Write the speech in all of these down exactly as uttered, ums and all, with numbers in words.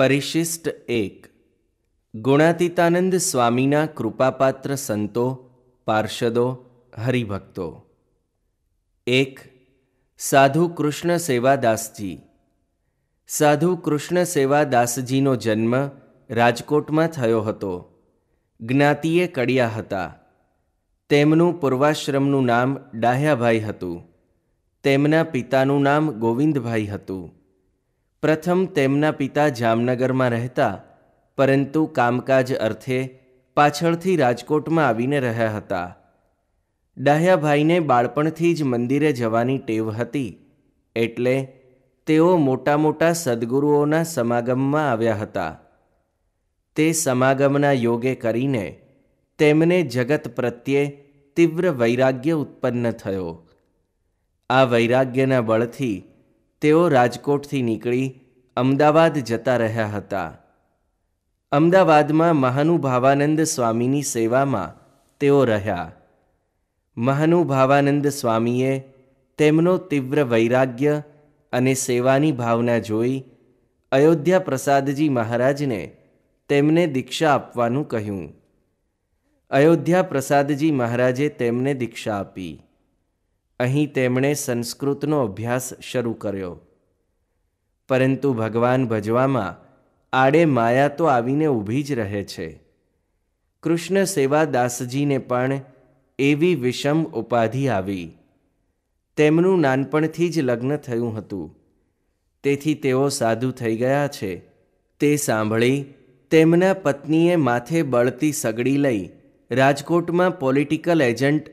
પરિશિષ્ટ એક ગુણાતીતાનંદ સ્વામીના કૃપાપાત્ર સંતો પાર્ષદો હરિભક્તો એક સાધુ કૃષ્ણસેવાદાસજી સાધુ કૃષ્ણસેવાદાસજીનો જન્મ રાજકોટમાં થયો હતો. જ્ઞાતિએ કડિયા હતા. તેમનું પૂર્વાશ્રમનું નામ ડાહયાભાઈ હતું. તેમના પિતાનું નામ ગોવિંદભાઈ હતું. પ્રથમ તેમના પિતા જામનગરમાં રહેતા, પરંતુ કામકાજ અર્થે પાછળથી રાજકોટમાં આવીને રહ્યા હતા. ડાહયાભાઈને બાળપણથી જ મંદિરે જવાની ટેવ હતી, એટલે તેઓ મોટા મોટા સદ્ગુરુઓના સમાગમમાં આવ્યા હતા. તે સમાગમના યોગે કરીને તેમને જગત પ્રત્યે તીવ્ર વૈરાગ્ય ઉત્પન્ન થયો. આ વૈરાગ્યના બળથી તેઓ રાજકોટથી નીકળી અમદાવાદ જતા રહ્યા હતા. અમદાવાદમાં મહાનુભાવાનંદ સ્વામીની સેવામાં તેઓ રહ્યા. મહાનુભાવાનંદ સ્વામીએ તેમનો તીવ્ર વૈરાગ્ય અને સેવાની ભાવના જોઈ અયોધ્યા પ્રસાદજી મહારાજને તેમને દીક્ષા આપવાનું કહ્યું. અયોધ્યા પ્રસાદજી મહારાજે તેમને દીક્ષા આપી. અહીં તેમણે સંસ્કૃતનો અભ્યાસ શરૂ કર્યો, પરંતુ ભગવાન ભજવામાં આડે માયા તો આવીને ઊભી જ રહે છે. કૃષ્ણ સેવાદાસજીને પણ એવી વિષમ ઉપાધિ આવી. તેમનું નાનપણથી જ લગ્ન થયું હતું, તેથી તેઓ સાધુ થઈ ગયા છે. તે સાંભળી તેમના પત્નીએ માથે બળતી સગડી લઈ રાજકોટમાં પોલિટિકલ એજન્ટ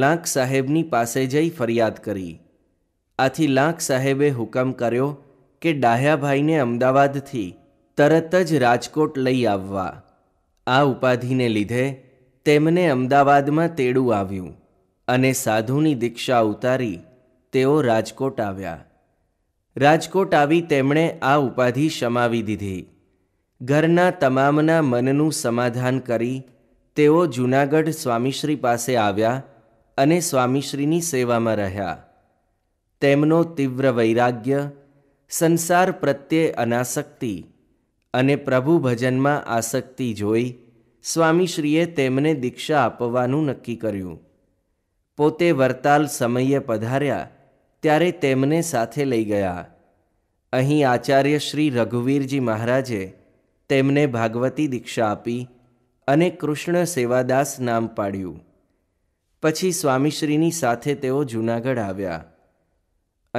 લાંક સાહેબની પાસે જઈ ફરિયાદ કરી. આથી લાંક સાહેબે હુકમ કર્યો કે ડાહ્યાભાઈને અમદાવાદથી તરત જ રાજકોટ લઈ આવવા. આ ઉપાધિને લીધે તેમને અમદાવાદમાં તેડું આવ્યું અને સાધુની દીક્ષા ઉતારી તેઓ રાજકોટ આવ્યા. રાજકોટ આવી તેમણે આ ઉપાધિ શમાવી દીધી. ઘરના તમામના મનનું સમાધાન કરી તેઓ જૂનાગઢ સ્વામીશ્રી પાસે આવ્યા અને સ્વામીશ્રીની સેવામાં રહ્યા. તેમનો તીવ્ર વૈરાગ્ય, સંસાર પ્રત્યે અનાસક્તિ અને પ્રભુ ભજનમાં આસક્તિ જોઈ સ્વામીશ્રીએ તેમને દીક્ષા આપવાનું નક્કી કર્યું. પોતે વરતાલ સમયે પધાર્યા ત્યારે તેમને સાથે લઈ ગયા. અહીં આચાર્ય શ્રી રઘુવીરજી મહારાજે તેમને ભાગવતી દીક્ષા આપી અને કૃષ્ણ સેવાદાસ નામ પાડ્યું. પછી સ્વામીશ્રીની સાથે તેઓ જૂનાગઢ આવ્યા.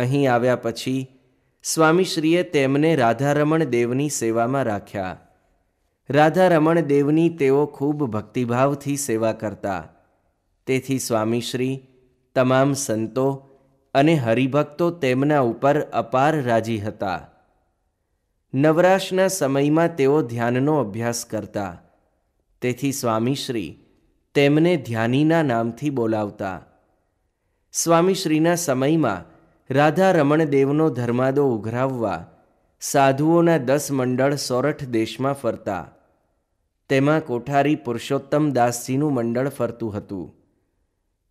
અહીં આવ્યા પછી સ્વામીશ્રીએ તેમને રાધારમણ દેવની સેવામાં રાખ્યા. રાધારમણ દેવની તેઓ ખૂબ ભક્તિભાવથી સેવા કરતા, તેથી સ્વામીશ્રી, તમામ સંતો અને હરિભક્તો તેમના ઉપર અપાર રાજી હતા. નવરાશના સમયમાં તેઓ ધ્યાનનો અભ્યાસ કરતા, તેથી સ્વામીશ્રી તેમને ધ્યાનીના નામથી બોલાવતા. સ્વામીશ્રીના સમયમાં રાધારમણ દેવનો ધર્માદો ઉઘરાવવા સાધુઓના દસ મંડળ સોરઠ દેશમાં ફરતા. તેમાં કોઠારી પુરુષોત્તમ દાસજીનું મંડળ ફરતું હતું.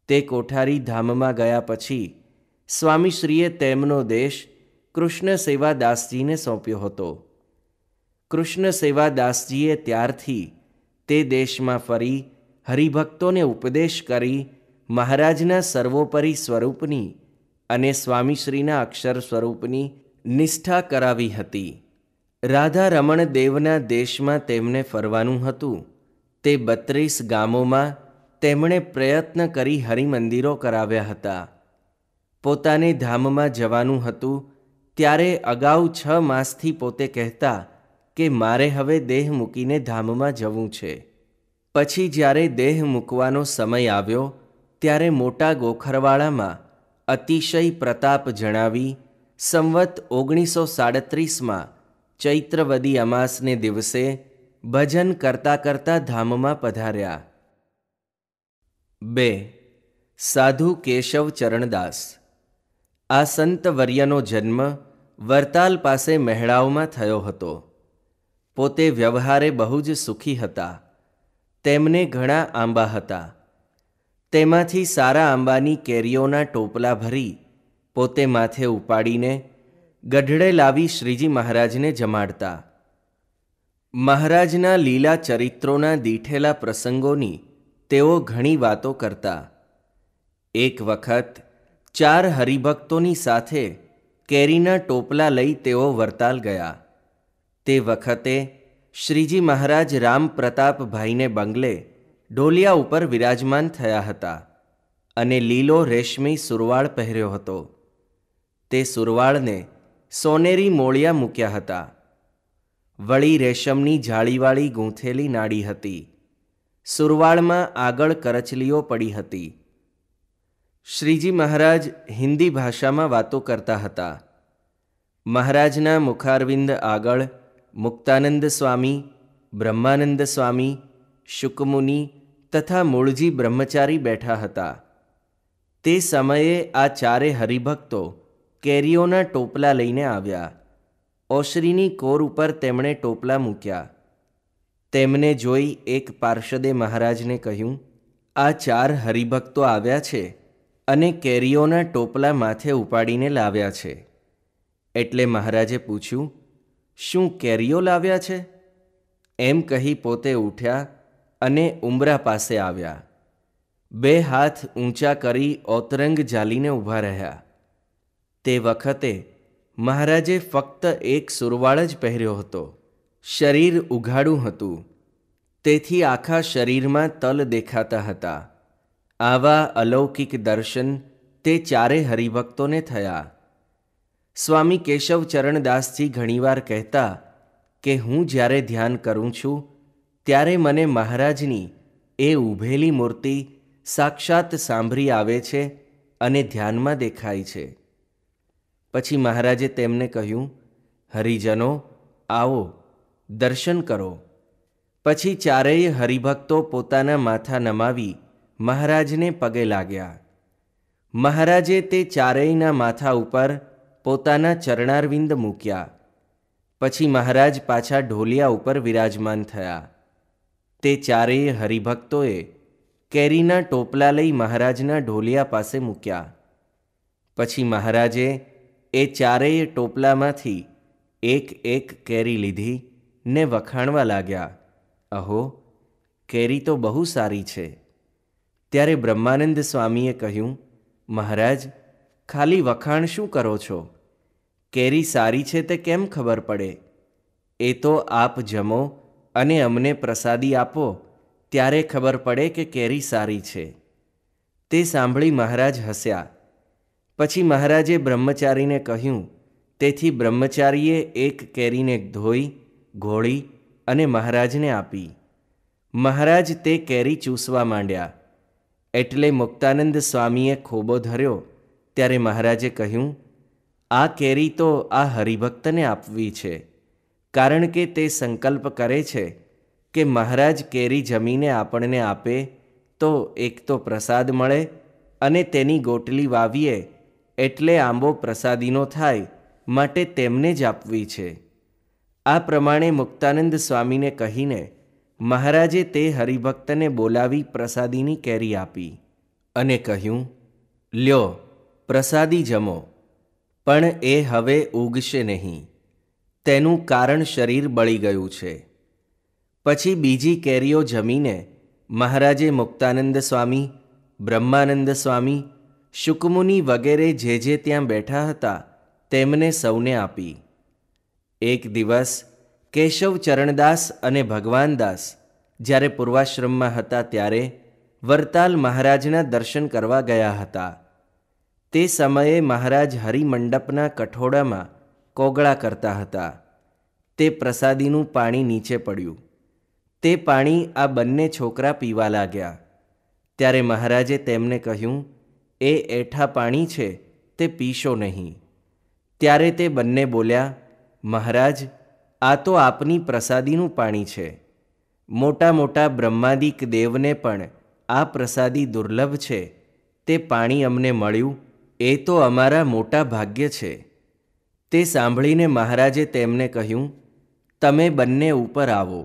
તે કોઠારી ધામમાં ગયા પછી સ્વામીશ્રીએ તેમનો દેશ કૃષ્ણ સેવાદાસજીને સોંપ્યો હતો. કૃષ્ણ સેવાદાસજીએ ત્યારથી તે દેશમાં ફરી હરિભક્તોને ઉપદેશ કરી મહારાજના સર્વોપરી સ્વરૂપની અને સ્વામીશ્રીના અક્ષર સ્વરૂપની નિષ્ઠા કરાવી હતી. રાધારમણ દેવના દેશમાં તેમને ફરવાનું હતું. તે બત્રીસ ગામોમાં તેમણે પ્રયત્ન કરી હરિમંદિરો કરાવ્યા હતા. પોતાને ધામમાં જવાનું હતું ત્યારે અગાઉ છ માસથી પોતે કહેતા કે મારે હવે દેહ મૂકીને ધામમાં જવું છે. પછી જ્યારે દેહ મૂકવાનો સમય આવ્યો ત્યારે મોટા ગોખરવાળામાં અતિશય પ્રતાપ જણાવી સંવત ઓગણીસો સાડત્રીસમાં ચૈત્રવદી અમાસને દિવસે ભજન કરતાં કરતાં ધામમાં પધાર્યા. બે સાધુ કેશવ ચરણદાસ. આ સંતવર્યનો જન્મ વરતાલ પાસે મહેડાઓમાં થયો હતો. પોતે વ્યવહારે બહુ જ સુખી હતા. તેમને ઘણા આંબા હતા. તેમાંથી સારા આંબાની કેરીઓના ટોપલા ભરી પોતે માથે ઉપાડીને ગઢડે લાવી શ્રીજી મહારાજને જમાડતા. મહારાજના લીલા ચરિત્રોના દીઠેલા પ્રસંગોની તેઓ ઘણી વાતો કરતા. એક વખત ચાર હરિભક્તોની સાથે કેરીના ટોપલા લઈ તેઓ વરતાલ ગયા. તે વખતે શ્રીજી મહારાજ રામ પ્રતાપભાઈને બંગલે ઢોલિયા ઉપર વિરાજમાન થયા હતા અને લીલો રેશમી સુરવાળ પહેર્યો હતો. તે સુરવાળને સોનેરી મોળિયા મૂક્યા હતા. વળી રેશમની જાળીવાળી ગૂંથેલી નાડી હતી. સુરવાળમાં આગળ કરચલીઓ પડી હતી. શ્રીજી મહારાજ હિન્દી ભાષામાં વાતો કરતા હતા. મહારાજના મુખારવિંદ આગળ મુક્તાનંદ સ્વામી, બ્રહ્માનંદ સ્વામી, શુકમુની તથા મૂળજી બ્રહ્મચારી બેઠા હતા. તે સમયે આ ચારે હરિભક્તો કેરીઓના ટોપલા લઈને આવ્યા. ઓશરીની કોર ઉપર તેમણે ટોપલા મૂક્યા. તેમને જોઈ એક પાર્ષદે મહારાજને કહ્યું, આ ચાર હરિભક્તો આવ્યા છે અને કેરીઓના ટોપલા માથે ઉપાડીને લાવ્યા છે. એટલે મહારાજે પૂછ્યું, શું કેરીઓ લાવ્યા છે? એમ કહી પોતે ઉઠ્યા અને ઉંબરા પાસે આવ્યા. બે હાથ ઊંચા કરી ઓતરંગ ઝાલીને ઊભા રહ્યા. તે વખતે મહારાજે ફક્ત એક સુરવાળ જ પહેર્યો હતો. શરીર ઉઘાડું હતું, તેથી આખા શરીરમાં તલ દેખાતા હતા. આવા અલૌકિક દર્શન તે ચારે હરિભક્તોને થયા. સ્વામી કેશવ ચરણદાસજી ઘણીવાર કહેતા કે હું જ્યારે ધ્યાન કરું છું ત્યારે મને મહારાજની એ ઊભેલી મૂર્તિ સાક્ષાત સાંભળી આવે છે અને ધ્યાનમાં દેખાય છે. પછી મહારાજે તેમને કહ્યું, હરિજનો આવો દર્શન કરો. પછી ચારેય હરિભક્તો પોતાના માથા નમાવી મહારાજને પગે લાગ્યા. મહારાજે તે ચારેયના માથા ઉપર પોતાના ચરણારવિંદ મૂક્યા. પછી મહારાજ પાછા ઢોલિયા ઉપર વિરાજમાન થયા. તે ચારેય હરિભક્તોએ કેરીના ટોપલા લઈ મહારાજના ઢોલિયા પાસે મૂક્યા. પછી મહારાજે એ ચારેય ટોપલામાંથી એક એક કેરી લીધી ને વખાણવા લાગ્યા, અહો કેરી તો બહુ સારી છે. ત્યારે બ્રહ્માનંદ સ્વામીએ કહ્યું, મહારાજ ખાલી વખાણ શું કરો છો? કેરી સારી છે તે કેમ ખબર પડે? એ તો આપ જમો અને અમને પ્રસાદી આપો ત્યારે ખબર પડે કે કેરી સારી છે. તે સાંભળી મહારાજ હસ્યા. પછી મહારાજે બ્રહ્મચારીને કહ્યું. તેથી બ્રહ્મચારીએ એક કેરીને ધોઈ ઘોળી અને મહારાજને આપી. મહારાજ તે કેરી ચૂસવા માંડ્યા. એટલે મુક્તાનંદ સ્વામીએ ખોબો ધર્યો. ત્યારે મહારાજે કહ્યું, આ કેરી તો આ હરિભક્તને આપવી છે, કારણ કે તે સંકલ્પ કરે છે કે મહારાજ કેરી જમીને આપણને આપે તો એક તો પ્રસાદ મળે અને તેની ગોટલી વાવીએ એટલે આંબો પ્રસાદીનો થાય, માટે તેમને જ આપવી છે. આ પ્રમાણે મુક્તાનંદ સ્વામીને કહીને મહારાજે તે હરિભક્તને બોલાવી પ્રસાદીની કેરી આપી અને કહ્યું, લ્યો પ્રસાદી જમો, પણ એ હવે ઉગશે નહીં, તેનું કારણ શરીર બળી ગયું છે. પછી બીજી કેરીઓ જમીને મહારાજે મુક્તાનંદ સ્વામી, બ્રહ્માનંદ સ્વામી, શુકમુની વગેરે જે જે ત્યાં બેઠા હતા તેમને સૌને આપી. એક દિવસ કેશવ ચરણદાસ અને ભગવાનદાસ જ્યારે પૂર્વાશ્રમમાં હતા ત્યારે વરતાલ મહારાજના દર્શન કરવા ગયા હતા. તે સમયે મહારાજ હરિમંડપના કઠોળામાં કોગળા કરતા હતા. તે પ્રસાદીનું પાણી નીચે પડ્યું. તે પાણી આ બંને છોકરા પીવા લાગ્યા. ત્યારે મહારાજે તેમને કહ્યું, એ એઠા પાણી છે તે પીશો નહીં. ત્યારે તે બંને બોલ્યા, મહારાજ આ તો આપની પ્રસાદીનું પાણી છે. મોટા મોટા બ્રહ્માદિક દેવને પણ આ પ્રસાદી દુર્લભ છે. તે પાણી અમને મળ્યું એ તો અમારા મોટા ભાગ્ય છે. તે સાંભળીને મહારાજે તેમને કહ્યું, તમે બંને ઉપર આવો.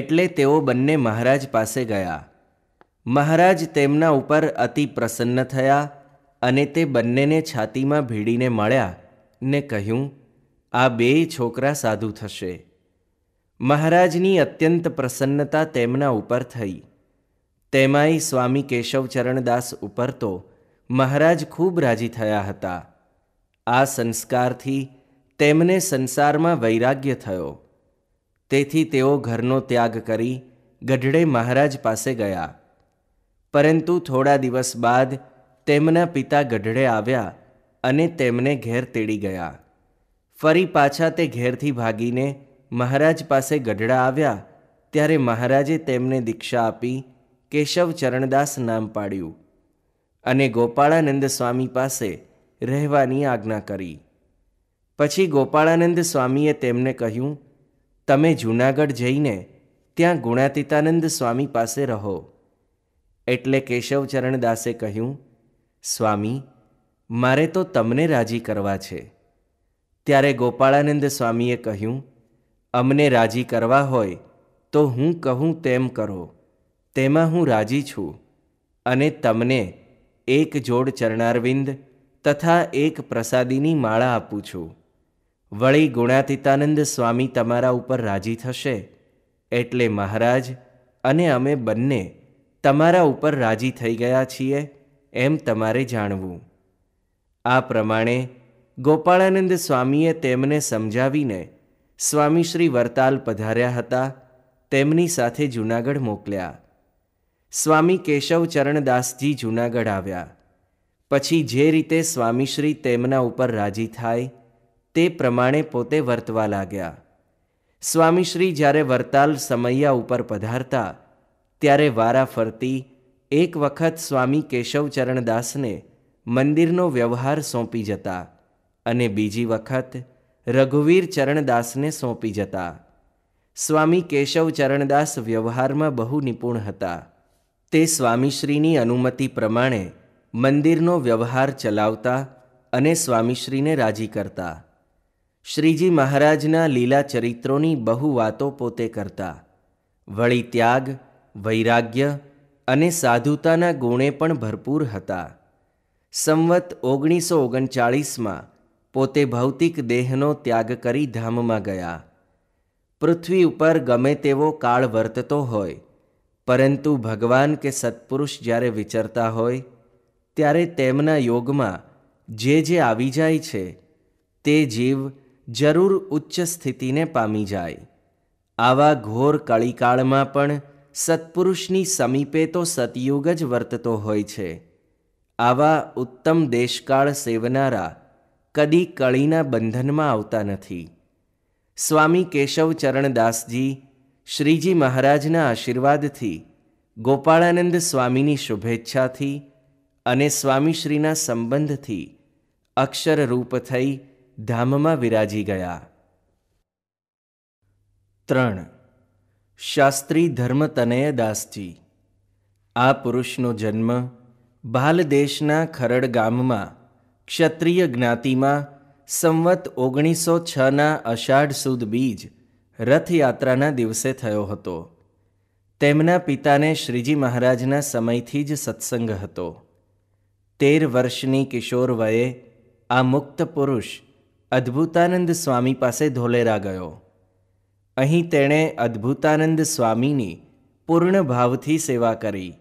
એટલે તેઓ બંને મહારાજ પાસે ગયા. મહારાજ તેમના ઉપર અતિ પ્રસન્ન થયા અને તે બંનેને છાતીમાં ભીડીને મળ્યા ને કહ્યું, આ બેય છોકરા સાધુ થશે. મહારાજની અત્યંત પ્રસન્નતા તેમના ઉપર થઈ. તેમાંય સ્વામી કેશવ ચરણદાસ ઉપર તો મહારાજ ખૂબ રાજી થયા હતા. આ સંસ્કારથી તેમને સંસારમાં વૈરાગ્ય થયો. તેથી તેઓ ઘરનો ત્યાગ કરી ગઢડે મહારાજ પાસે ગયા. પરંતુ થોડા દિવસ બાદ તેમના પિતા ગઢડે આવ્યા અને તેમને ઘેર તેડી ગયા. ફરી પાછા તે ઘેરથી ભાગીને મહારાજ પાસે ગઢડા આવ્યા ત્યારે મહારાજે તેમને દીક્ષા આપી કેશવ ચરણદાસ નામ પાડ્યું અને ગોપાળાનંદ સ્વામી પાસે રહેવાની આજ્ઞા કરી. પછી ગોપાળાનંદ સ્વામીએ તેમને કહ્યું, તમે જૂનાગઢ જઈને ત્યાં ગુણાતીતાનંદ સ્વામી પાસે રહો. એટલે કેશવ ચરણદાસે કહ્યું, સ્વામી, મારે તો તમને રાજી કરવા છે. ત્યારે ગોપાળાનંદ સ્વામીએ કહ્યું, અમને રાજી કરવા હોય તો હું કહું તેમ કરો, તેમાં હું રાજી છું અને તમને એક જોડ ચરણારવિંદ તથા એક પ્રસાદીની માળા આપું છું. વળી ગુણાતીતાનંદ સ્વામી તમારા ઉપર રાજી થશે એટલે મહારાજ અને અમે બંને તમારા ઉપર રાજી થઈ ગયા છીએ એમ તમારે જાણવું. આ પ્રમાણે ગોપાળાનંદ સ્વામીએ તેમને સમજાવીને સ્વામીશ્રી વરતાલ પધાર્યા હતા. તેમની સાથે જૂનાગઢ મોકલ્યા. સ્વામી કેશવ ચરણદાસજી જૂનાગઢ આવ્યા પછી જે રીતે સ્વામીશ્રી તેમના ઉપર રાજી થાય તે પ્રમાણે પોતે વર્તવા લાગ્યા. સ્વામીશ્રી જ્યારે વરતાલ સમૈયા ઉપર પધારતા ત્યારે વારાફરતી એક વખત સ્વામી કેશવ ચરણદાસને મંદિરનો વ્યવહાર સોંપી જતા અને બીજી વખત રઘુવીર ચરણદાસને સોંપી જતા. સ્વામી કેશવ ચરણદાસ વ્યવહારમાં બહુ નિપુણ હતા. તે સ્વામીશ્રીની અનુમતિ પ્રમાણે મંદિરનો વ્યવહાર ચલાવતા અને સ્વામીશ્રીને રાજી કરતા. શ્રીજી મહારાજના લીલા ચરિત્રોની બહુ વાતો પોતે કરતા. વળી ત્યાગ, વૈરાગ્ય અને સાધુતાના ગુણે પણ ભરપૂર હતા. સંવત ઓગણીસો ઓગણચાળીસમાં પોતે ભૌતિક દેહનો ત્યાગ કરી ધામમાં ગયા. પૃથ્વી ઉપર ગમે તેવો કાળ વર્તતો હોય, પરંતુ ભગવાન કે સત્પુરુષ જ્યારે વિચરતા હોય ત્યારે તેમના યોગમાં જે જે આવી જાય છે તે જીવ જરૂર ઉચ્ચ સ્થિતિને પામી જાય. આવા ઘોર કળીકાળમાં પણ સત્પુરુષની સમીપે તો સતયુગ જ વર્તતો હોય છે. આવા ઉત્તમ દેશકાળ સેવનારા કદી કળીના બંધનમાં આવતા નથી. સ્વામી કેશવ ચરણદાસજી શ્રીજી મહારાજના આશીર્વાદથી, ગોપાળાનંદ સ્વામીની શુભેચ્છાથી અને સ્વામીશ્રીના સંબંધથી અક્ષરરૂપ થઈ ધામમાં વિરાજી ગયા. ત્રણ શાસ્ત્રી ધર્મતનય દાસજી. આ પુરુષનો જન્મ ભાલ દેશના ખરડ ગામમાં ક્ષત્રિય જ્ઞાતિમાં સંવત ઓગણીસો છના અષાઢ સુદ બીજ રથયાત્રાના દિવસે થયો હતો. તેમના પિતાને શ્રીજી મહારાજના સમયથી જ સત્સંગ હતો. તેર વર્ષની કિશોર વયે આ મુક્ત પુરુષ અદ્ભુતાનંદ સ્વામી પાસે ધોલેરા ગયો. અહીં તેણે અદ્ભુતાનંદ સ્વામીની પૂર્ણ ભાવથી સેવા કરી.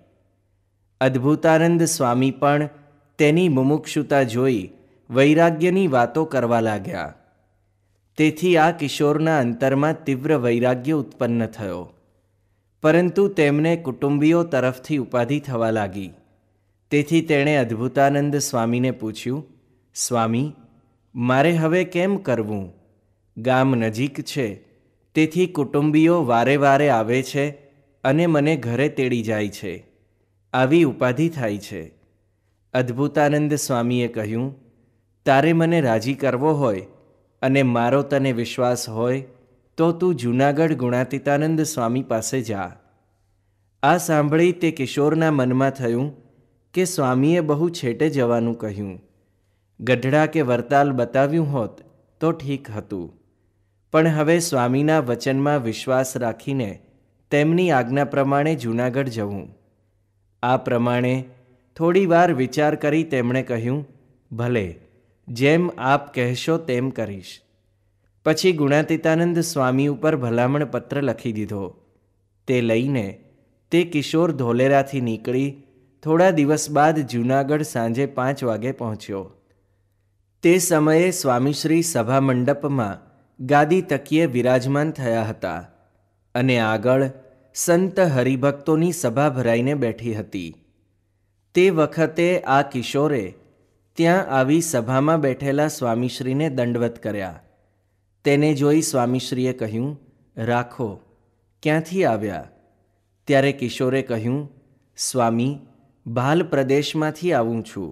અદ્ભુતાનંદ સ્વામી પણ તેની મુમુક્ષુતા જોઈ વૈરાગ્યની વાતો કરવા લાગ્યા. તેથી આ કિશોરના અંતરમાં તીવ્ર વૈરાગ્ય ઉત્પન્ન થયો. પરંતુ તેમને કુટુંબીઓ તરફથી ઉપાધિ થવા લાગી. તેથી તેણે અદ્ભુતાનંદ સ્વામીને પૂછ્યું, સ્વામી, મારે હવે કેમ કરવું? ગામ નજીક છે, તેથી કુટુંબીઓ વારે વારે આવે છે અને મને ઘરે તેડી જાય છે. આવી ઉપાધિ થાય છે. અદ્ભુતાનંદ સ્વામીએ કહ્યું, તારે મને રાજી કરવો હોય અને મારો તને વિશ્વાસ હોય તો તું જૂનાગઢ ગુણાતીતાનંદ સ્વામી પાસે જા. આ સાંભળી તે કિશોરના મનમાં થયું કે સ્વામીએ બહુ છેટે જવાનું કહ્યું. ગઢડા કે વરતાલ બતાવ્યું હોત તો ઠીક હતું, પણ હવે સ્વામીના વચનમાં વિશ્વાસ રાખીને તેમની આજ્ઞા પ્રમાણે જૂનાગઢ જવું. આ પ્રમાણે થોડીવાર વિચાર કરી તેમણે કહ્યું, ભલે, જેમ આપ કહેશો તેમ કરીશ. પછી ગુણાતીતાનંદ સ્વામી ઉપર ભલામણ પત્ર લખી દીધો. તે લઈને તે કિશોર ધોલેરાથી નીકળી થોડા દિવસ બાદ જૂનાગઢ સાંજે પાંચ વાગે પહોંચ્યો. તે સમયે સ્વામીશ્રી સભા મંડપમાં ગાદી તકીએ વિરાજમાન થયા હતા અને આગળ સંત હરિભક્તોની સભા ભરાઈને બેઠી હતી. તે વખતે આ કિશોરે ત્યાં આવી સભામાં બેઠેલા સ્વામીશ્રીને દંડવત કર્યા. તેને જોઈ સ્વામીશ્રીએ કહ્યું, રાખો, ક્યાંથી આવ્યા? ત્યારે કિશોરે કહ્યું, સ્વામી, ભાલ પ્રદેશમાંથી આવું છું.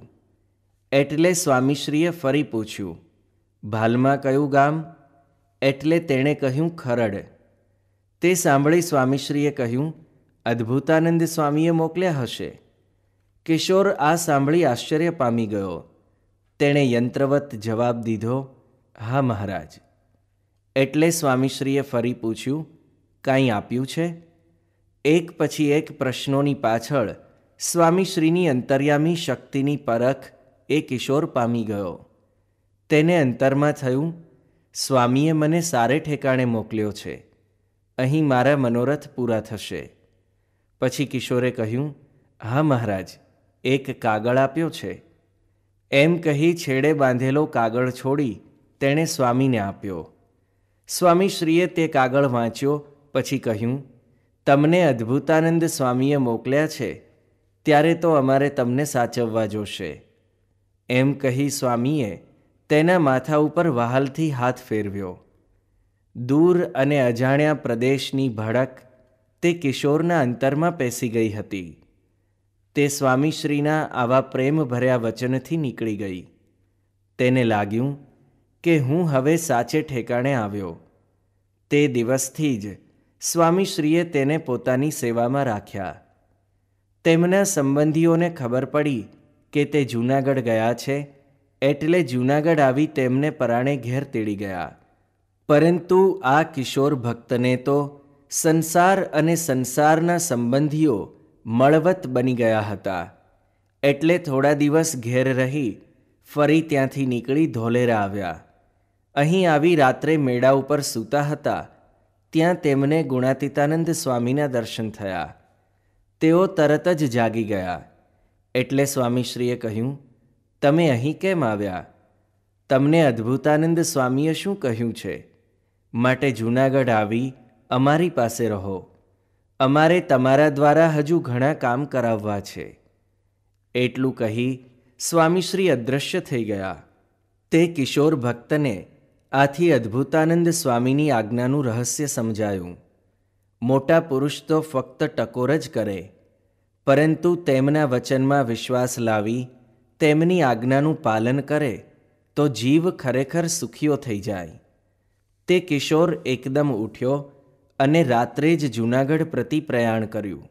એટલે સ્વામીશ્રીએ ફરી પૂછ્યું, ભાલમાં કયું ગામ? એટલે તેણે કહ્યું, ખરડ. તે સાંભળી સ્વામીશ્રીએ કહ્યું, અદ્ભુતાનંદ સ્વામીએ મોકલ્યા હશે. કિશોર આ સાંભળી આશ્ચર્ય પામી ગયો. તેણે યંત્રવત જવાબ દીધો, હા મહારાજ. એટલે સ્વામીશ્રીએ ફરી પૂછ્યું, કાંઈ આપ્યું છે? એક પછી એક પ્રશ્નોની પાછળ સ્વામીશ્રીની અંતર્યામી શક્તિની પરખ એ કિશોર પામી ગયો. તેને અંતરમાં થયું, સ્વામીએ મને સારે ઠેકાણે મોકલ્યો છે, અહીં મારા મનોરથ પૂરા થશે. પછી કિશોરે કહ્યું, હા મહારાજ, એક કાગળ આપ્યો છે. એમ કહી છેડે બાંધેલો કાગળ છોડી તેણે સ્વામીને આપ્યો. સ્વામીશ્રીએ તે કાગળ વાંચ્યો પછી કહ્યું, તમને અદ્ભુતાનંદ સ્વામીએ મોકલ્યા છે ત્યારે તો અમારે તમને સાચવવા જોશે. એમ કહી સ્વામીએ તેના માથા ઉપર વહાલથી હાથ ફેરવ્યો. દૂર અને અજાણ્યા પ્રદેશની ભડક તે કિશોરના અંતરમાં પેસી ગઈ હતી. તે સ્વામીશ્રીના આવા પ્રેમભર્યા વચનથી નીકળી ગઈ. તેને લાગ્યું કે હું હવે સાચે ઠેકાણે આવ્યો. તે દિવસથી જ સ્વામીશ્રીએ તેને પોતાની સેવામાં રાખ્યા. તેમના સંબંધીઓને ખબર પડી કે તે જૂનાગઢ ગયા છે, એટલે જૂનાગઢ આવી તેમને પરાણે ઘેર તેડી ગયા. પરંતુ આ કિશોર ભક્તને તો સંસાર અને સંસારના સંબંધીઓ મળવત બની ગયા હતા, એટલે થોડા દિવસ ઘેર રહી ફરી ત્યાંથી નીકળી ધોલેરા આવ્યા. અહીં આવી રાત્રે મેળા ઉપર સૂતા હતા. ત્યાં તેમને ગુણાતીતાનંદ સ્વામીના દર્શન થયા. તેઓ તરત જ જાગી ગયા. એટલે સ્વામીશ્રીએ કહ્યું, તમે અહીં કેમ આવ્યા? તમને અદ્ભુતાનંદ સ્વામીએ શું કહ્યું છે? માટે જૂનાગઢ આવી અમારી પાસે રહો. અમારે તમારા દ્વારા હજુ ઘણા કામ કરાવવા છે. એટલું કહી સ્વામીશ્રી અદ્રશ્ય થઈ ગયા. તે કિશોર ભક્તને આથી અદ્ભુતાનંદ સ્વામીની આજ્ઞાનું રહસ્ય સમજાયું. મોટા પુરુષ તો ફક્ત ટકોર જ કરે, પરંતુ તેમના વચનમાં વિશ્વાસ લાવી તેમની આજ્ઞાનું પાલન કરે તો જીવ ખરેખર સુખીઓ થઈ જાય. તે કિશોર એકદમ ઉઠ્યો અને રાત્રે જ જૂનાગઢ પ્રતિ પ્રયાણ કર્યું.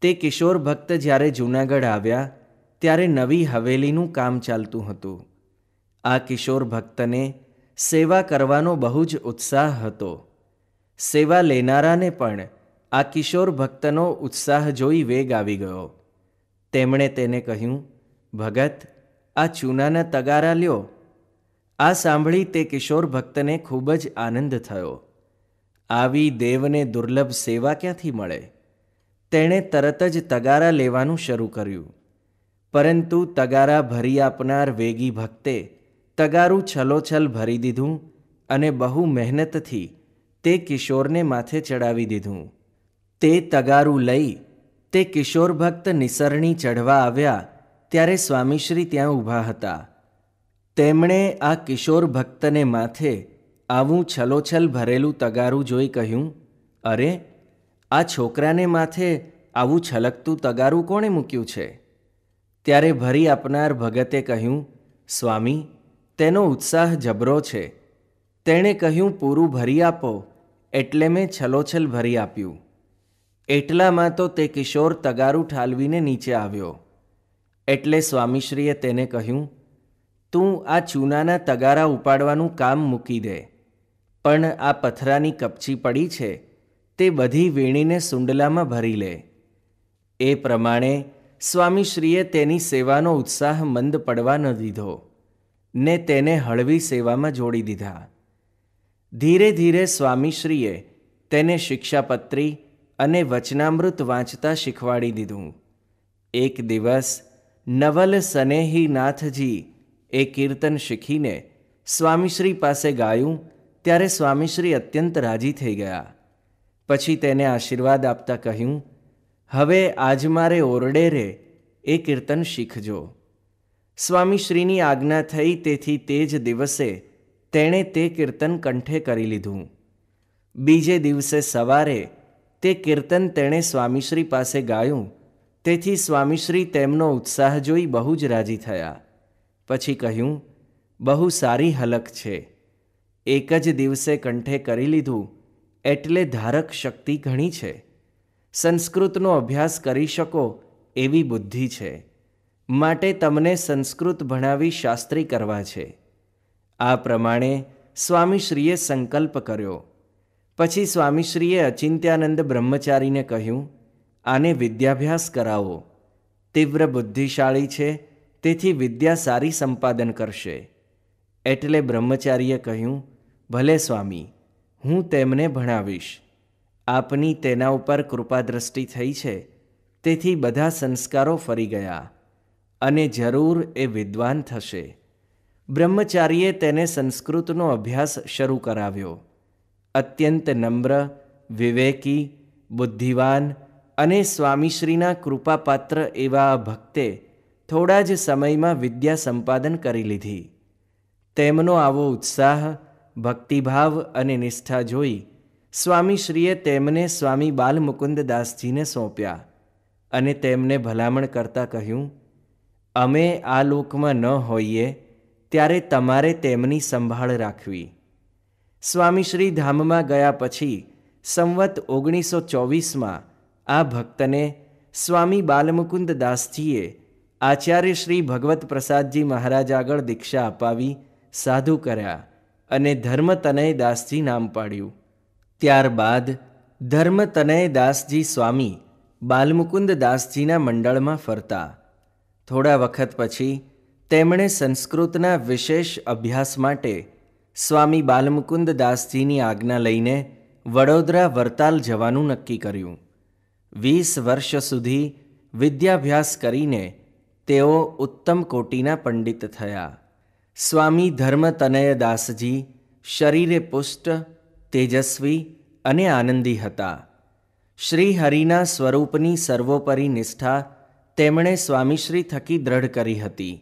તે કિશોર ભક્ત જ્યારે જૂનાગઢ આવ્યા ત્યારે નવી હવેલીનું કામ ચાલતું હતું. આ કિશોર ભક્તને સેવા કરવાનો બહુ જ ઉત્સાહ હતો. સેવા લેનારાને પણ આ કિશોર ભક્તનો ઉત્સાહ જોઈ વેગ આવી ગયો. તેમણે તેને કહ્યું, ભગત, આ ચૂનાના તગારા લ્યો. આ સાંભળી તે કિશોર ભક્તને ખૂબ જ આનંદ થયો. આવી દેવને દુર્લભ સેવા ક્યાંથી મળે? તેણે તરત જ તગારા લેવાનું શરૂ કર્યું. પરંતુ તગારા ભરી આપનાર વેગી ભક્તે તગારું છલોછલ ભરી દીધું અને બહુ મહેનતથી તે કિશોરને માથે ચડાવી દીધું. તે તગારું લઈ તે કિશોર ભક્ત નિસરણી ચઢવા આવ્યા ત્યારે સ્વામીશ્રી ત્યાં ઊભા હતા. તેમણે આ કિશોર ભક્તને માથે આવું છલોછલ ભરેલું તગારું જોઈ કહ્યું, અરે, આ છોકરાને માથે આવું છલકતું તગારું કોણે મૂક્યું છે? ત્યારે ભરી આપનાર ભગતે કહ્યું, સ્વામી, તેનો ઉત્સાહ જબરો છે. તેણે કહ્યું, પૂરું ભરી આપો. એટલે મેં છલોછલ ભરી આપ્યું. એટલામાં તો તે કિશોર તગારું ઠાલવીને નીચે આવ્યો. એટલે સ્વામીશ્રીએ તેને કહ્યું, તું આ ચૂનાના તગારા ઉપાડવાનું કામ મૂકી દે. પણ આ પથરાની કપચી પડી છે, તે બધી વીણીને સુંડલામાં ભરી લે. એ પ્રમાણે સ્વામીશ્રીએ તેની સેવાનો ઉત્સાહ મંદ પડવા ન દીધો ને તેને હળવી સેવામાં જોડી દીધા. ધીરે ધીરે સ્વામીશ્રીએ તેને શિક્ષાપત્રી અને વચનામૃત વાંચતા શીખવાડી દીધું। એક દિવસ નવલ સનેહી નાથજી એ કીર્તન શીખીને સ્વામીશ્રી પાસે ગાયું ત્યારે સ્વામીશ્રી અત્યંત રાજી થઈ ગયા। પછી તેને આશીર્વાદ આપતા કહ્યું, હવે આજ મારે ઓરડે રે એ કીર્તન શીખજો। સ્વામીશ્રીની આજ્ઞા થઈ, તેથી તે જ દિવસે તેણે તે કીર્તન કંઠે કરી લીધું। બીજે દિવસે સવારે તે કીર્તન તેણે સ્વામીશ્રી પાસે ગાયું, તેથી સ્વામીશ્રી તેમનો ઉત્સાહ જોઈ બહુ જ રાજી થયા। પછી કહ્યું, બહુ સારી હલક છે, એક જ દિવસે કંઠે કરી લીધું એટલે ધારક શક્તિ ઘણી છે, સંસ્કૃતનો અભ્યાસ કરી શકો એવી બુદ્ધિ છે, માટે તમને સંસ્કૃત ભણાવી શાસ્ત્રી કરવા છે। આ પ્રમાણે સ્વામીશ્રીએ સંકલ્પ કર્યો। પછી સ્વામીશ્રીએ અચિંત્યાનંદ બ્રહ્મચારીને કહ્યું, આને વિદ્યાભ્યાસ કરાવો, તીવ્ર બુદ્ધિશાળી છે તેથી વિદ્યા સારી સંપાદન કરશે। એટલે બ્રહ્મચારીએ કહ્યું, ભલે સ્વામી, હું તેમને ભણાવીશ, આપની તેના ઉપર કૃપાદ્રષ્ટિ થઈ છે, તેથી બધા સંસ્કારો ફરી ગયા અને જરૂર એ વિદ્વાન થશે। બ્રહ્મચારીએ તેને સંસ્કૃતનો અભ્યાસ શરૂ કરાવ્યો। અત્યંત નમ્ર, વિવેકી, બુદ્ધિવાન અને સ્વામીશ્રીના કૃપાપાત્ર એવા આ ભક્તે થોડા જ સમયમાં વિદ્યા સંપાદન કરી લીધી। તેમનો આવો ઉત્સાહ, ભક્તિભાવ અને નિષ્ઠા જોઈ સ્વામીશ્રીએ તેમને સ્વામી બાલમુકુંદ દાસજીને સોંપ્યા અને તેમને ભલામણ કરતાં કહ્યું, અમે આ લોકમાં ન હોઈએ ત્યારે તમારે તેમની સંભાળ રાખવી। સ્વામીશ્રી ધામમાં ગયા પછી સંવત ઓગણીસો ચોવીસમાં આ ભક્તને સ્વામી બાલમુકુંદ દાસજીએ આચાર્ય શ્રી ભગવત પ્રસાદજી મહારાજ આગળ દીક્ષા અપાવી સાધુ કર્યા અને ધર્મતનય દાસજી નામ પાડ્યું। ત્યારબાદ ધર્મતનય દાસજી સ્વામી બાલમુકુંદ દાસજીના મંડળમાં ફરતા। થોડા વખત પછી તેમણે સંસ્કૃતના વિશેષ અભ્યાસ માટે સ્વામી બાલમુકુંદ દાસજીની આજ્ઞા લઈને વડોદરા વરતાલ જવાનું નક્કી કર્યું। વીસ વર્ષ સુધી વિદ્યાભ્યાસ કરીને તેઓ ઉત્તમ કોટીના પંડિત થયા। સ્વામી ધર્મતનય દાસજી શરીરે પુષ્ટ, તેજસ્વી અને આનંદી હતા। શ્રી હરિના સ્વરૂપની સર્વોપરી નિષ્ઠા તેમણે સ્વામીશ્રી થકી દ્રઢ કરી હતી।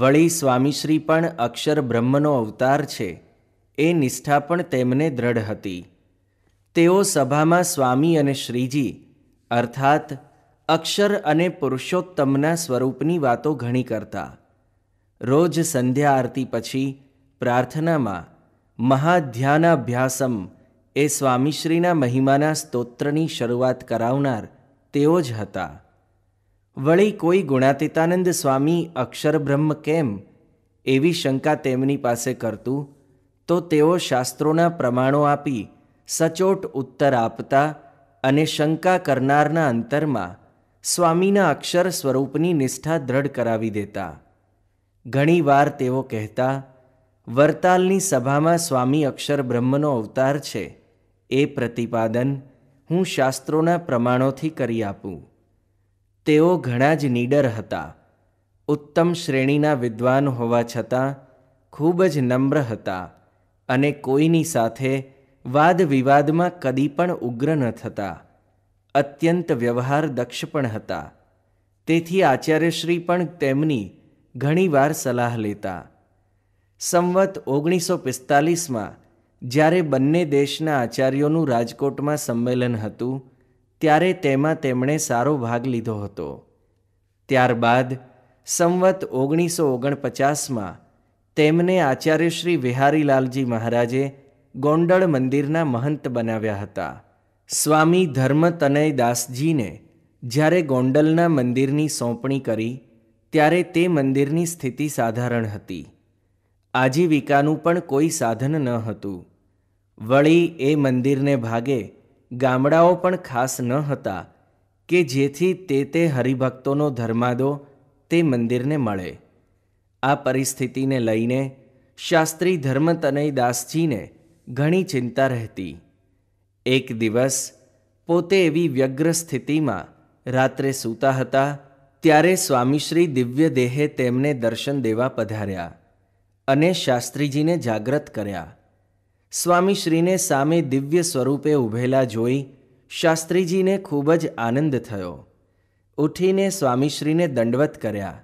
વળી સ્વામીશ્રી પણ અક્ષર બ્રહ્મનો અવતાર છે એ નિષ્ઠા પણ તેમને દ્રઢ હતી। તેઓ સભામાં સ્વામી અને શ્રીજી અર્થાત અક્ષર અને પુરુષોત્તમના સ્વરૂપની વાતો ઘણી કરતા। રોજ સંધ્યા આરતી પછી પ્રાર્થનામાં મહાધ્યાનાભ્યાસમ એ સ્વામીશ્રીના મહિમાના સ્તોત્રની શરૂઆત કરાવનાર તેઓ જ હતા। વળી કોઈ ગુણાતીતાનંદ સ્વામી અક્ષરબ્રહ્મ કેમ એવી શંકા તેમની પાસે કરતું તો તેઓ શાસ્ત્રોના પ્રમાણો આપી સચોટ ઉત્તર આપતા અને શંકા કરનારના અંતરમાં સ્વામીના અક્ષર સ્વરૂપની નિષ્ઠા દ્રઢ કરાવી દેતા। ઘણીવાર તેઓ કહેતા, વરતાલની સભામાં સ્વામી અક્ષર બ્રહ્મનો અવતાર છે એ પ્રતિપાદન હું શાસ્ત્રોના પ્રમાણોથી કરી આપું। તેઓ ઘણા જ નીડર હતા, ઉત્તમ શ્રેણીના વિદ્વાન હોવા છતાં ખૂબ જ નમ્ર હતા અને કોઈની સાથે વાદ વિવાદમાં કદી પણ ઉગ્ર ન થતા। અત્યંત વ્યવહાર દક્ષ પણ હતા, તેથી આચાર્યશ્રી પણ તેમની ઘણીવાર સલાહ લેતા। સંવત ઓગણીસો પિસ્તાલીસમાં જ્યારે બંને દેશના આચાર્યોનું રાજકોટમાં સંમેલન હતું ત્યારે તેમાં તેમણે સારો ભાગ લીધો હતો। ત્યારબાદ સંવત ઓગણીસો ઓગણપચાસમાં તેમને આચાર્ય શ્રી વિહારીલાલજી મહારાજે ગોંડળ મંદિરના મહંત બનાવ્યા હતા। સ્વામી ધર્મતનય દાસજીને જ્યારે ગોંડલના મંદિરની સોંપણી કરી ત્યારે તે મંદિરની સ્થિતિ સાધારણ હતી, આજીવિકાનું પણ કોઈ સાધન ન હતું। વળી એ મંદિરને ભાગે ગામડાઓ પણ ખાસ ન હતા કે જેથી તે તે હરિભક્તોનો ધર્માદો તે મંદિરને મળે। આ પરિસ્થિતિને લઈને શાસ્ત્રી ધર્મતનય દાસજીને ઘણી ચિંતા રહેતી. એક દિવસ પોતે એવી વ્યગ્ર સ્થિતિમાં રાત્રે સૂતા હતા ત્યારે સ્વામીશ્રી દિવ્ય દેહે તેમને દર્શન દેવા પધાર્યા અને શાસ્ત્રીજીને જાગ્રત કર્યા. સ્વામીશ્રીને સામે દિવ્ય સ્વરૂપે ઊભેલા જોઈ શાસ્ત્રીજીને ખૂબ જ આનંદ થયો. ઉઠીને સ્વામીશ્રીને દંડવત કર્યા,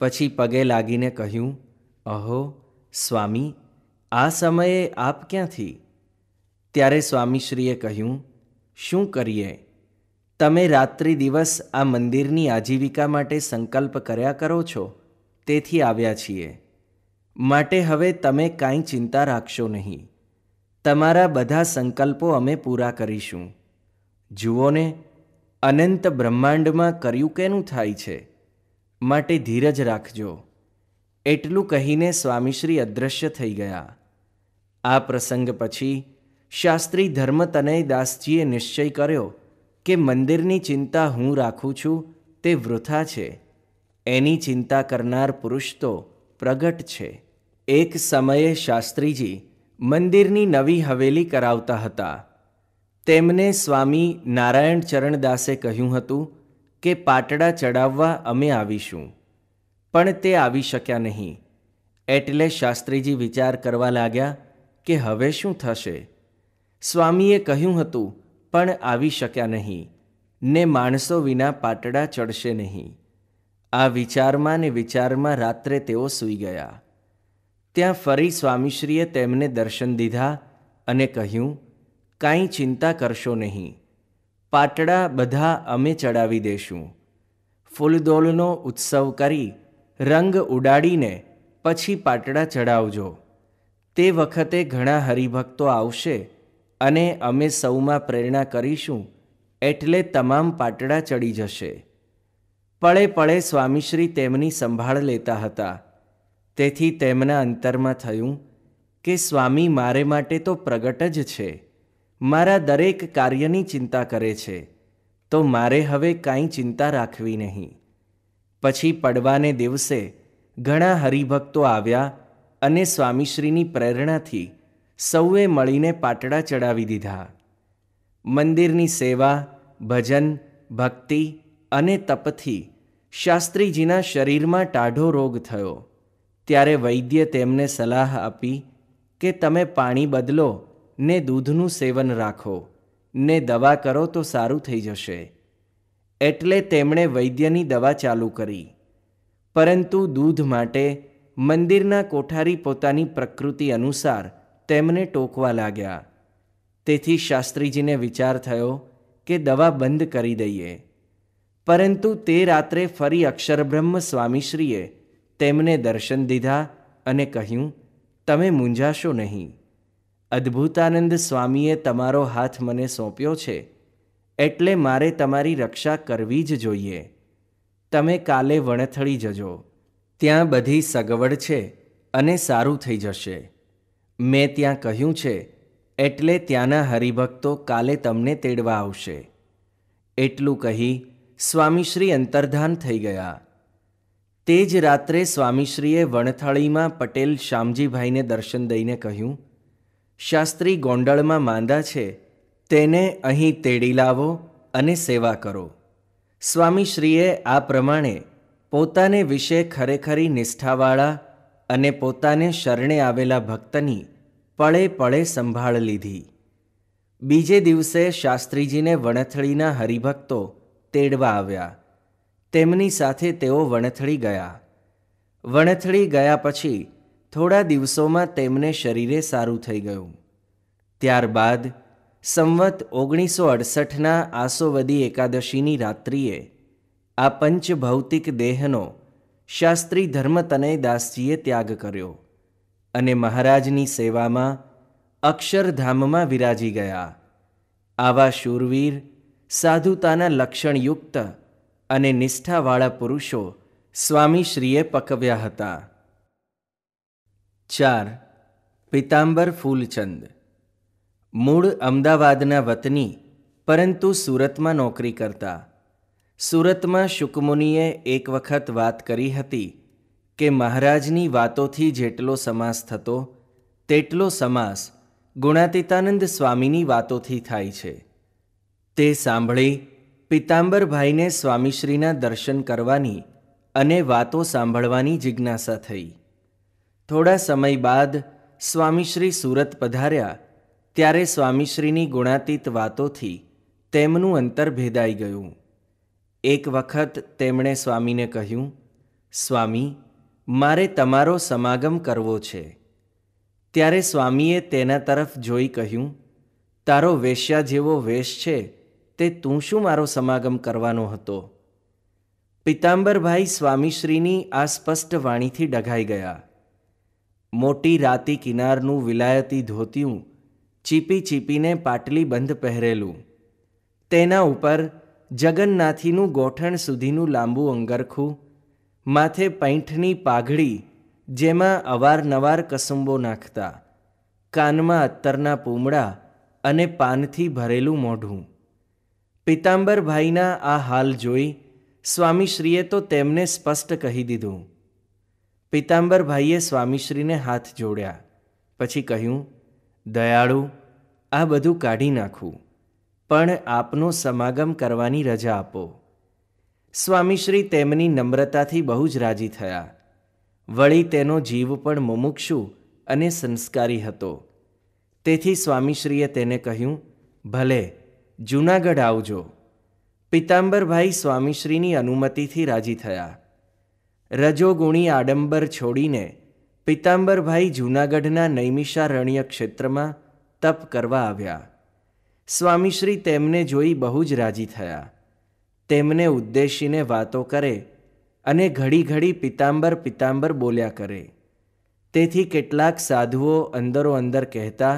પછી પગે લાગીને કહ્યું, અહો સ્વામી, આ સમયે આપ ક્યાંથી? ત્યારે સ્વામીશ્રીએ કહ્યું, શું કરીએ? તમે રાત્રિ દિવસ આ મંદિરની આજીવિકા માટે સંકલ્પ કર્યા કરો છો, તેથી આવ્યા છીએ. માટે હવે તમે કાંઈ ચિંતા રાખશો નહીં. તમારા બધા સંકલ્પો અમે પૂરા કરીશું. જુઓ ને, અનંત બ્રહ્માંડમાં કર્યું કેનું થાય છે, માટે ધીરજ રાખજો. એટલું કહીને સ્વામીશ્રી અદ્રશ્ય થઈ ગયા. આ પ્રસંગ પછી શાસ્ત્રી ધર્મતનય દાસજીએ નિશ્ચય કર્યો કે મંદિરની ચિંતા હું રાખું છું તે વૃથા છે. એની ચિંતા કરનાર પુરુષ તો પ્રગટ છે. એક સમયે શાસ્ત્રીજી મંદિરની નવી હવેલી કરાવતા હતા. તેમને સ્વામી નારાયણ ચરણદાસે કહ્યું હતું કે પાટડા ચડાવવા અમે આવીશું, પણ તે આવી શક્યા નહીં. એટલે શાસ્ત્રીજી વિચાર કરવા લાગ્યા કે હવે શું થશે. સ્વામીએ કહ્યું હતું પણ આવી શક્યા નહીં ને માણસો વિના પાટડા ચડશે નહીં. આ વિચારમાં ને વિચારમાં રાત્રે તેઓ સૂઈ ગયા. ત્યાં ફરી સ્વામીશ્રીએ તેમને દર્શન દીધા અને કહ્યું, કાંઈ ચિંતા કરશો નહીં, પાટડા બધા અમે ચડાવી દેશું. ફૂલદોલનો ઉત્સવ કરી રંગ ઉડાડીને પછી પાટડા ચડાવજો. તે વખતે ઘણા હરિભક્તો આવશે અને અમે સૌમાં પ્રેરણા કરીશું, એટલે તમામ પાટડા ચડી જશે. પળે પળે સ્વામીશ્રી તેમની સંભાળ લેતા હતા. તેથી તેમના અંતરમાં થયું કે સ્વામી મારે માટે તો પ્રગટ જ છે, મારા દરેક કાર્યની ચિંતા કરે છે, તો મારે હવે કાંઈ ચિંતા રાખવી નહીં. પછી પડવાને દિવસે ઘણા હરિભક્તો આવ્યા અને સ્વામીશ્રીની પ્રેરણાથી સૌએ મળીને પાટડા ચડાવી દીધા. મંદિરની સેવા, ભજન, ભક્તિ અને તપથી શાસ્ત્રીજીના શરીરમાં ટાઢો રોગ થયો. ત્યારે વૈદ્યે તેમને સલાહ આપી કે તમે પાણી બદલો ને દૂધનું સેવન રાખો ને દવા કરો તો સારું થઈ જશે. એટલે તેમણે વૈદ્યની દવા ચાલુ કરી, પરંતુ દૂધ માટે મંદિરના કોઠારી પોતાની પ્રકૃતિ અનુસાર તેમને ટોકવા લાગ્યા. તેથી શાસ્ત્રીજીને વિચાર થયો કે દવા બંધ કરી દઈએ. પરંતુ તે રાત્રે ફરી અક્ષરબ્રહ્મ સ્વામીશ્રીએ તેમને દર્શન દીધા અને કહ્યું, તમે મૂંઝાશો નહીં. અદ્ભુતાનંદ સ્વામીએ તમારો હાથ મને સોંપ્યો છે, એટલે મારે તમારી રક્ષા કરવી જ જોઈએ. તમે કાલે વણથળી જજો, ત્યાં બધી સગવડ છે અને સારું થઈ જશે. મેં ત્યાં કહ્યું છે, એટલે ત્યાંના હરિભક્તો કાલે તમને તેડવા આવશે. એટલું કહી સ્વામીશ્રી અંતર્ધાન થઈ ગયા. તે જ રાત્રે સ્વામીશ્રીએ વણથળીમાં પટેલ શામજીભાઈને દર્શન દઈને કહ્યું, શાસ્ત્રી ગોંડળમાં માંદા છે, તેને અહીં તેડી લાવો અને સેવા કરો. સ્વામીશ્રીએ આ પ્રમાણે પોતાને વિશે ખરેખરી નિષ્ઠાવાળા અને પોતાને શરણે આવેલા ભક્તની પળે પળે સંભાળ લીધી. બીજે દિવસે શાસ્ત્રીજીને વણથળીના હરિભક્તો તેડવા આવ્યા. તેમની સાથે તેઓ વણથળી ગયા. વણથળી ગયા પછી થોડા દિવસોમાં તેમને શરીરે સારું થઈ ગયું. ત્યારબાદ સંવત ઓગણીસો અડસઠના આસોવદી એકાદશીની રાત્રિએ આ પંચભૌતિક દેહનો શાસ્ત્રી ધર્મતનય દાસજીએ ત્યાગ કર્યો અને મહારાજની સેવામાં અક્ષરધામમાં વિરાજી ગયા. આવા શૂરવીર, સાધુતાના લક્ષણયુક્ત અને નિષ્ઠાવાળા પુરુષો સ્વામીશ્રીએ પકવ્યા હતા. ચાર. પીતાંબર ફૂલચંદ મૂળ અમદાવાદના વતની, પરંતુ સુરતમાં નોકરી કરતા. સુરતમાં શુકમુનીએ એક વખત વાત કરી હતી કે મહારાજની વાતોથી જેટલો સમાસ થતો તેટલો સમાસ ગુણાતીતાનંદ સ્વામીની વાતોથી થાય છે। તે સાંભળી પીતાંબરભાઈને સ્વામીશ્રીના દર્શન કરવાની અને વાતો સાંભળવાની જિજ્ઞાસા થઈ। થોડા સમય બાદ સ્વામીશ્રી સુરત પધાર્યા ત્યારે સ્વામીશ્રીની ગુણાતીત વાતોથી તેમનું અંતર ભેદાઈ ગયું। એક વખત તેમણે સ્વામીને કહ્યું, સ્વામી, મારે તમારો સમાગમ કરવો છે। ત્યારે સ્વામીએ તેના તરફ જોઈ કહ્યું, તારો વેશ્યા જેવો વેશ છે, તે તું શું મારો સમાગમ કરવાનો હતો? પીતાંબરભાઈ સ્વામીશ્રીની આ સ્પષ્ટ વાણીથી ડઘાઈ ગયા। મોટી રાતી કિનારનું વિલાયતી ધોતિયું ચીપી ચીપીને પાટલી બંધ પહેરેલું, તેના ઉપર જગન્નાથીનું ગોઠણ સુધીનું લાંબુ અંગરખું, માથે પૈંઠની પાઘડી જેમાં અવારનવાર કસુંબો નાખતા, કાનમાં અત્તરના પૂમડા અને પાનથી ભરેલું મોઢું। પીતાંબરભાઈના આ હાલ જોઈ સ્વામીશ્રીએ તો તેમને સ્પષ્ટ કહી દીધું। પીતાંબરભાઈએ સ્વામીશ્રીને હાથ જોડ્યા, પછી કહ્યું, દયાળુ, આ બધું કાઢી નાખું, પણ આપનો સમાગમ કરવાની રજા આપો। સ્વામીશ્રી તેમની નમ્રતાથી બહુ જ રાજી થયા। વળી તેનો જીવ પણ મુમુક્ષુ અને સંસ્કારી હતો, તેથી સ્વામીશ્રીએ તેને કહ્યું, ભલે, જૂનાગઢ આવજો। પીતાંબરભાઈ સ્વામીશ્રીની અનુમતિથી રાજી થયા। રજોગુણી આડંબર છોડીને પીતાંબરભાઈ જૂનાગઢના નૈમિષારણ્ય ક્ષેત્રમાં તપ કરવા આવ્યા। સ્વામીશ્રી તેમને જોઈ બહુ જ રાજી થયા। તેમને ઉદ્દેશીને વાતો કરે અને ઘડી ઘડી પીતાંબર પીતાંબર બોલ્યા કરે। તેથી કેટલાક સાધુઓ અંદરો અંદર કહેતા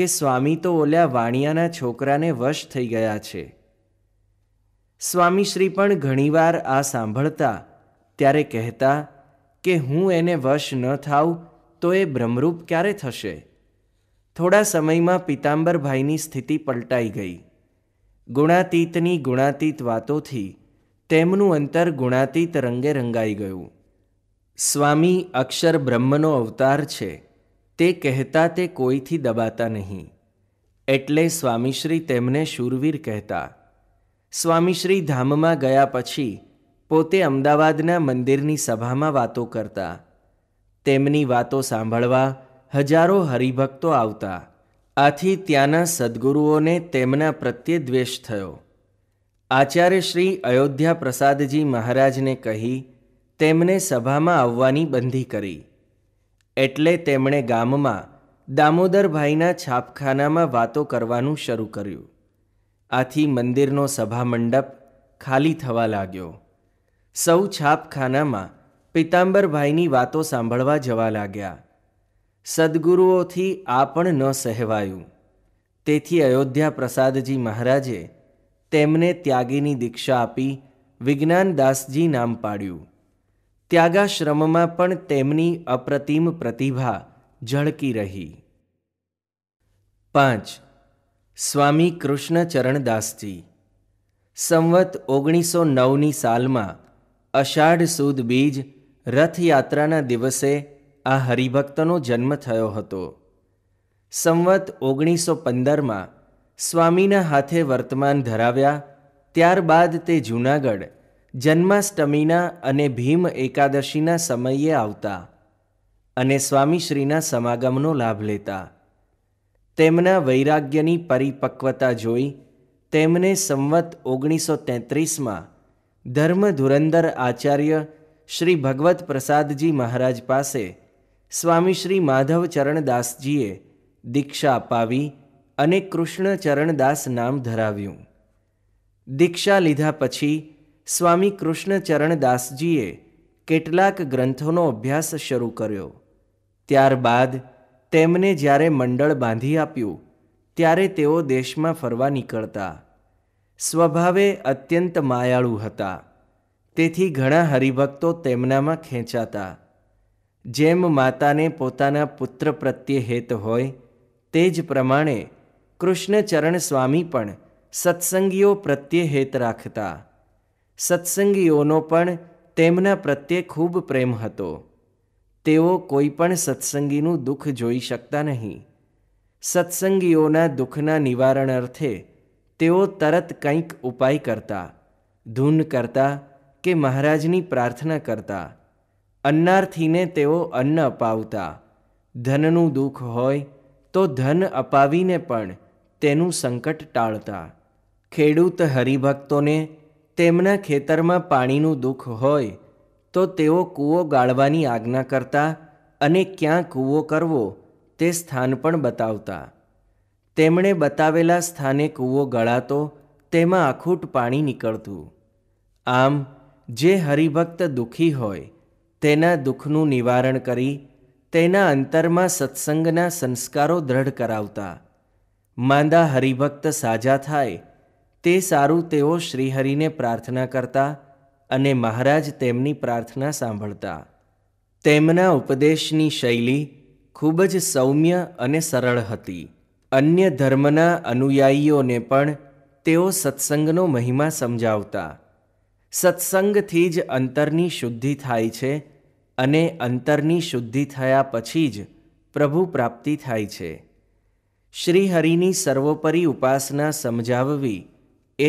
કે સ્વામી તો ઓલ્યા વાણિયાના છોકરાને વશ થઈ ગયા છે। સ્વામીશ્રી પણ ઘણીવાર આ સાંભળતા ત્યારે કહેતા કે હું એને વશ ન થાઉં તો એ બ્રહ્મરૂપ ક્યારે થશે? થોડા સમયમાં પીતાંબરભાઈની સ્થિતિ પલટાઈ ગઈ। ગુણાતીતની ગુણાતીત વાતોથી તેમનું અંતર ગુણાતીત રંગે રંગાઈ ગયું। સ્વામી અક્ષર બ્રહ્મનો અવતાર છે, તે કહેતા તે કોઈથી દબાતા નહીં, એટલે સ્વામીશ્રી તેમને શૂરવીર કહેતા। સ્વામીશ્રી ધામમાં ગયા પછી પોતે અમદાવાદના મંદિરની સભામાં વાતો કરતા। તેમની વાતો સાંભળવા હજારો હરિભક્તો આવતા। આથી ત્યાંના સદ્ગુરુઓને તેમના પ્રત્યે દ્વેષ થયો। आचार्य श्री अयोध्या प्रसाद जी महाराज ने कही तेमने सभा में आववानी बंदी करी, एटले तेमने गाम में दामोदर भाईना छापखाना में वातो करवानू शरू कर्यु। आथी मंदिरनो सभा मंडप खाली थवा लाग्यो। सौ छापखाना में पीतांबर भाईनी वातो सांभळवा जवा लाग्या। सद्गुरुओथी आ पण न सहवायु, तेथी अयोध्या प्रसाद जी महाराजे तेमने त्यागीनी दीक्षा आपी विज्ञानदासजी नाम पाड्यु। त्यागाश्रम में पण तेमनी अप्रतिम प्रतिभा झळकी रही। पांच स्वामी कृष्णचरणदासजी संवत ओगनीसो नवनी साल में अषाढ़ सुद बीज रथयात्राना दिवसे आ हरिभक्तनो जन्म थयो हतो। संवत ओगनीसो पंदर में स्वामीना हाथे वर्तमान धराव्या। त्यारबाद ते जूनागढ़ जन्माष्टमीना अने भीम एकादशीना समये आवता अने स्वामीश्रीना समागमनो लाभ लेता। तेमना वैराग्यनी परिपक्वता जोई तेमने संवत ओगनीसो तेत्रीस में धर्म धुरंधर आचार्य श्री भगवत प्रसाद जी महाराज पासे स्वामीश्री माधव चरणदासजीए दीक्षा अपावी અને કૃષ્ણચરણદાસ નામ ધરાવ્યું। દીક્ષા લીધા પછી સ્વામી કૃષ્ણચરણદાસજીએ કેટલાક ગ્રંથોનો અભ્યાસ શરૂ કર્યો। ત્યારબાદ તેમને જ્યારે મંડળ બાંધી આપ્યું ત્યારે તેઓ દેશમાં ફરવા નીકળતા। સ્વભાવે અત્યંત માયાળુ હતા, તેથી ઘણા હરિભક્તો તેમનામાં ખેંચાતા। જેમ માતાને પોતાના પુત્ર પ્રત્યે હેત હોય તે જ પ્રમાણે કૃષ્ણચરણ સ્વામી પણ સત્સંગીઓ પ્રત્યે હેત રાખતા। સત્સંગીઓનો પણ તેમના પ્રત્યે ખૂબ પ્રેમ હતો। તેઓ કોઈ પણ સત્સંગીનું દુઃખ જોઈ શકતા નહીં। સત્સંગીઓના દુઃખના નિવારણ અર્થે તેઓ તરત કંઈક ઉપાય કરતા, ધૂન કરતા કે મહારાજની પ્રાર્થના કરતા, અન્નાર્થીને તેઓ અન્ન અપાવતા, ધનનું દુઃખ હોય તો ધન અપાવીને પણ તેનું સંકટ ટાળતા, ખેડૂત હરિભક્તોને તેમના ખેતરમાં પાણીનું દુઃખ હોય તો તેઓ કૂવો ગાળવાની આજ્ઞા કરતા અને ક્યાં કૂવો કરવો તે સ્થાન પણ બતાવતા. તેમણે બતાવેલા સ્થાને કૂવો ગળાતો તેમાં આખૂટ પાણી નીકળતું. આમ જે હરિભક્ત દુઃખી હોય તેના દુઃખનું નિવારણ કરી તેના અંતરમાં સત્સંગના સંસ્કારો દ્રઢ કરાવતા. માંદા હરિભક્ત સાજા થાય તે સારું તેઓ શ્રીહરિને પ્રાર્થના કરતા અને મહારાજ તેમની પ્રાર્થના સાંભળતા. તેમના ઉપદેશની શૈલી ખૂબ જ સૌમ્ય અને સરળ હતી. અન્ય ધર્મના અનુયાયીઓને પણ તેઓ સત્સંગનો મહિમા સમજાવતા. સત્સંગથી જ અંતરની શુદ્ધિ થાય છે અને અંતરની શુદ્ધિ થયા પછી જ પ્રભુ પ્રાપ્તિ થાય છે. શ્રીહરિની સર્વોપરી ઉપાસના સમજાવવી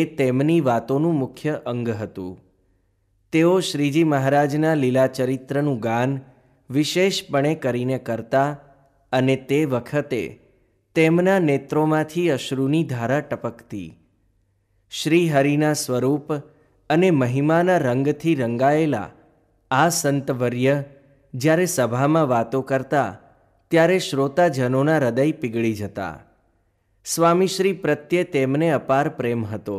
એ તેમની વાતોનું મુખ્ય અંગ હતું. તેઓ શ્રીજી મહારાજના લીલાચરિત્રનું ગાન વિશેષપણે કરીને કરતા અને તે વખતે તેમના નેત્રોમાંથી અશ્રુની ધારા ટપકતી. શ્રીહરિના સ્વરૂપ અને મહિમાના રંગથી રંગાયેલા આ સંતવર્ય જ્યારે સભામાં વાતો કરતા ત્યારે શ્રોતાજનોના હૃદય પીગળી જતા. સ્વામીશ્રી પ્રત્યે તેમને અપાર પ્રેમ હતો.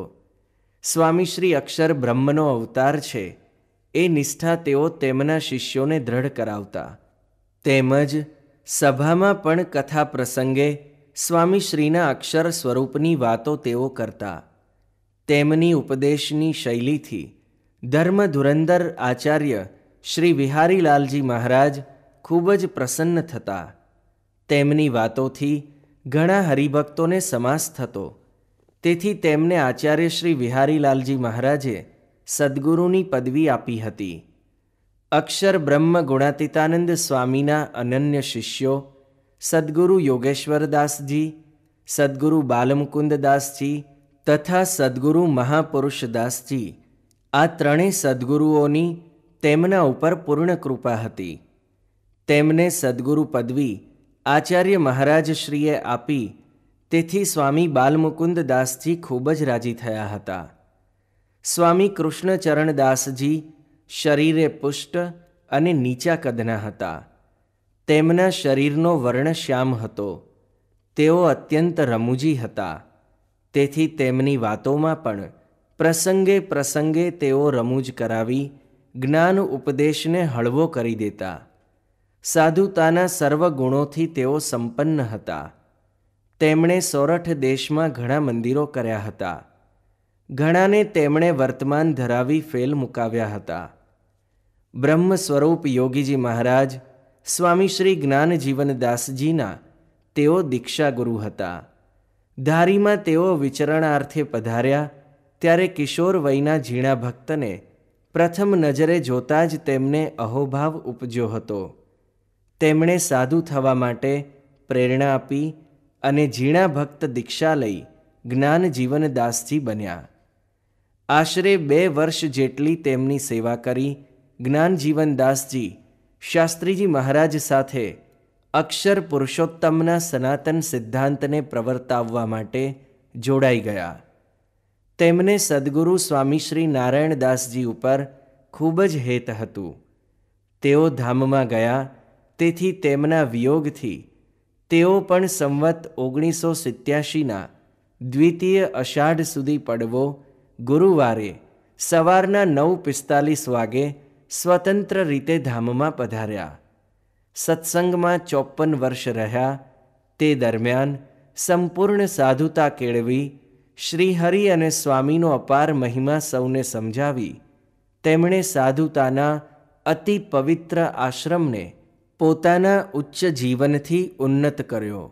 સ્વામીશ્રી અક્ષર બ્રહ્મનો અવતાર છે એ નિષ્ઠા તેઓ તેમના શિષ્યોને દ્રઢ કરાવતા. તેમજ સભામાં પણ કથા પ્રસંગે સ્વામીશ્રીના અક્ષર સ્વરૂપની વાતો તેઓ કરતા. તેમની ઉપદેશની શૈલીથી ધર્મધુરંદર આચાર્ય શ્રી વિહારીલાલજી મહારાજ ખૂબ જ પ્રસન્ન થતા. તેમની વાતોથી ઘણા હરિભક્તોને સમાસ થતો. તેથી તેમને આચાર્ય શ્રી વિહારીલાલજી મહારાજે સદ્ગુરુની પદવી આપી હતી. અક્ષર બ્રહ્મ ગુણાતીતાનંદ સ્વામીના અનન્ય શિષ્યો સદ્ગુરુ યોગેશ્વરદાસજી, સદ્ગુરુ બાલમુકુંદ દાસજી તથા સદ્ગુરુ મહાપુરુષદાસજી આ ત્રણેય સદ્ગુરુઓની તેમના ઉપર પૂર્ણ કૃપા હતી. તેમને સદ્ગુરુ પદવી આચાર્ય મહારાજશ્રીએ આપી તેથી સ્વામી બાલમુકુંદ દાસજી ખૂબ જ રાજી થયા હતા. સ્વામી કૃષ્ણચરણદાસજી શરીરે પુષ્ટ અને નીચા કદના હતા. તેમના શરીરનો વર્ણ શ્યામ હતો. તેઓ અત્યંત રમૂજી હતા. તેથી તેમની વાતોમાં પણ પ્રસંગે પ્રસંગે તેઓ રમૂજ કરાવી જ્ઞાન ઉપદેશને હળવો કરી દેતા. સાધુતાના સર્વ ગુણોથી તેઓ સંપન્ન હતા. તેમણે સોરઠ દેશમાં ઘણા મંદિરો કર્યા હતા. ઘણાને તેમણે વર્તમાન ધરાવી ફેલ મુકાવ્યા હતા. બ્રહ્મ સ્વરૂપ યોગીજી મહારાજ સ્વામી શ્રી જ્ઞાનજીવનદાસજીના તેઓ દીક્ષાગુરુ હતા. ધારીમાં તેઓ વિચરણાર્થે પધાર્યા ત્યારે કિશોર વયના ઝીણા ભક્તને પ્રથમ નજરે જોતા જ તેમને અહોભાવ ઉપજ્યો હતો. તેમણે સાધુ થવા માટે પ્રેરણા આપી અને ઝીણા ભક્ત દીક્ષા લઈ જ્ઞાનજીવનદાસજી બન્યા. આશરે બે વર્ષ જેટલી તેમની સેવા કરી જ્ઞાનજીવનદાસજી શાસ્ત્રીજી મહારાજ સાથે અક્ષર પુરુષોત્તમના સનાતન સિદ્ધાંતને પ્રવર્તાવવા માટે જોડાઈ ગયા. તેમને સદ્ગુરુ સ્વામી શ્રી નારાયણદાસજી ઉપર ખૂબ જ હેત હતું. તેઓ ધામમાં ગયા તેથી તેમના વિયોગથી તેઓ પણ સંવત ઓગણીસો સિત્યાસીના દ્વિતીય અષાઢ સુધી પડવો ગુરુવારે સવારના નવ પિસ્તાલીસ વાગે સ્વતંત્ર રીતે ધામમાં પધાર્યા. સત્સંગમાં ચોપન વર્ષ રહ્યા. તે દરમિયાન સંપૂર્ણ સાધુતા કેળવી શ્રીહરિ અને સ્વામીનો અપાર મહિમા સૌને સમજાવી તેમણે સાધુતાના અતિ પવિત્ર આશ્રમને પોતાના ઉચ્ચ જીવનથી ઉન્નત કર્યો.